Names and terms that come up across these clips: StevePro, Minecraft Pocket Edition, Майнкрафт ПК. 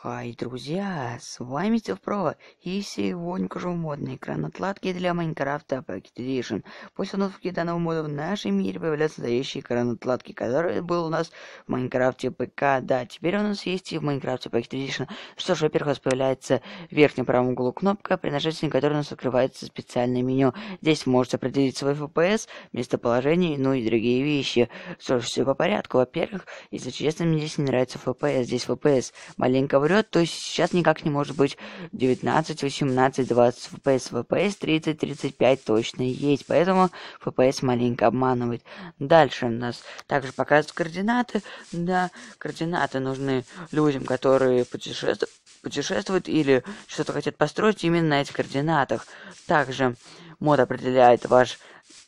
Хай, друзья, с вами StevePro, и сегодня покажу мод на экран отладки для Майнкрафта Pocket Edition. После установки данного мода в нашем мире появляется настоящий экран отладки, который был у нас в Майнкрафте ПК. Да, теперь у нас есть и в Майнкрафте Pocket Edition. Что ж, во-первых, у нас появляется в верхнем правом углу кнопка, при нажатии на которой у нас открывается специальное меню. Здесь можете определить свой FPS, местоположение, ну и другие вещи. Что ж, все по порядку. Во-первых, если честно, мне здесь не нравится FPS. Здесь FPS маленько врет, то есть сейчас никак не может быть 19, 18, 20 FPS. FPS 30, 35 точно есть, поэтому FPS маленько обманывает. Дальше у нас также показывают координаты. Да, координаты нужны людям, которые путешествуют или что-то хотят построить именно на этих координатах. Также мод определяет ваш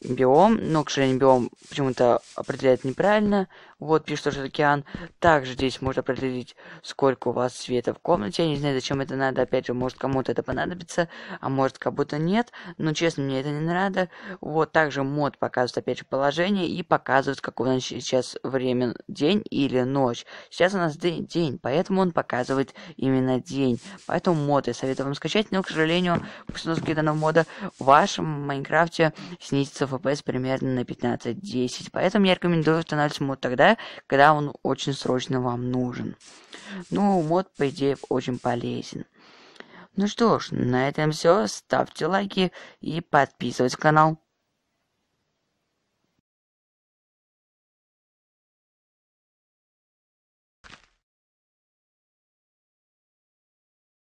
биом, но, к сожалению, биом почему-то определяет неправильно. Вот, пишет тоже океан. Также здесь можно определить, сколько у вас света в комнате. Я не знаю, зачем это надо. Опять же, может, кому-то это понадобится, а может, как будто нет. Но, честно, мне это не надо. Вот, также мод показывает, опять же, положение и показывает, какое у нас сейчас время, день или ночь. Сейчас у нас день, поэтому он показывает именно день. Поэтому мод я советую вам скачать, но, к сожалению, после установки данного мода в вашем Майнкрафте снизится FPS примерно на 15-10. Поэтому я рекомендую устанавливать мод тогда, когда он очень срочно вам нужен. Ну, мод, по идее, очень полезен. Ну что ж, на этом все. Ставьте лайки и подписывайтесь на канал.